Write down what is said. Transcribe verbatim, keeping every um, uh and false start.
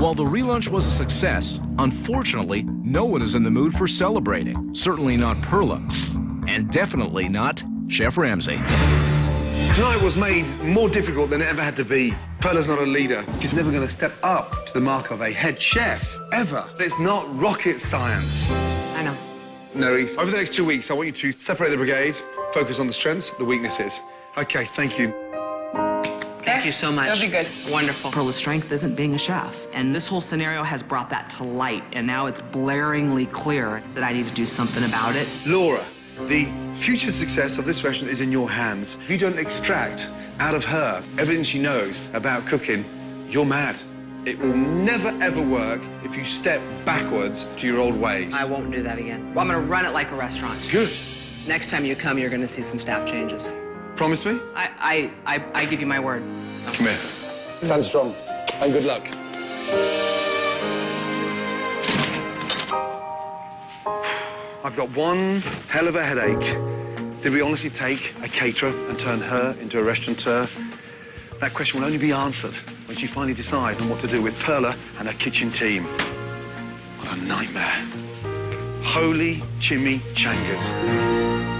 While the relaunch was a success, unfortunately, no one is in the mood for celebrating. Certainly not Perla, and definitely not Chef Ramsay. Tonight was made more difficult than it ever had to be. Perla's not a leader. She's never going to step up to the mark of a head chef, ever. It's not rocket science. I know. No, East. Over the next two weeks, I want you to separate the brigade, focus on the strengths, the weaknesses. OK, thank you. Thank you so much. That'll be good. Wonderful. Perla's strength isn't being a chef, and this whole scenario has brought that to light, and now it's blaringly clear that I need to do something about it. Laura, the future success of this restaurant is in your hands. If you don't extract out of her everything she knows about cooking, you're mad. It will never, ever work if you step backwards to your old ways. I won't do that again. Well, I'm going to run it like a restaurant. Good. Next time you come, you're going to see some staff changes. Promise me? I, I, I, I give you my word. Come here. Stand strong, and good luck. I've got one hell of a headache. Did we honestly take a caterer and turn her into a restaurateur? That question will only be answered when she finally decides on what to do with Perla and her kitchen team. What a nightmare. Holy chimichangas.